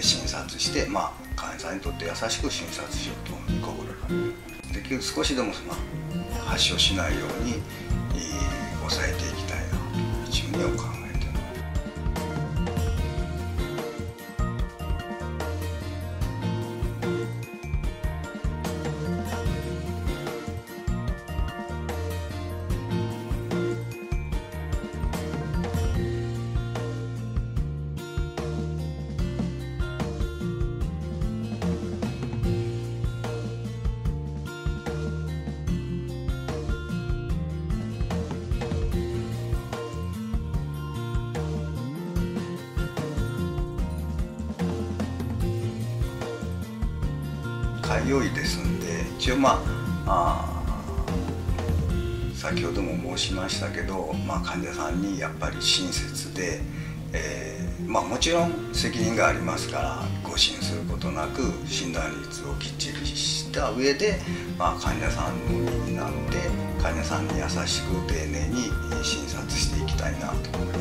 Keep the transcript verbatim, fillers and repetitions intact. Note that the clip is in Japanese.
で診察して、まあ、患者さんにとって優しく診察しようと心がけできる少しでも、まあ、発症しないように、えー、抑えていきたいなと一部には考えています。開業医ですんで、一応まあ、あ先ほども申しましたけど、まあ、患者さんにやっぱり親切で、えーまあ、もちろん責任がありますから誤診することなく診断率をきっちりした上で、まあ、患者さんの身になって患者さんに優しく丁寧に診察していきたいなと思います。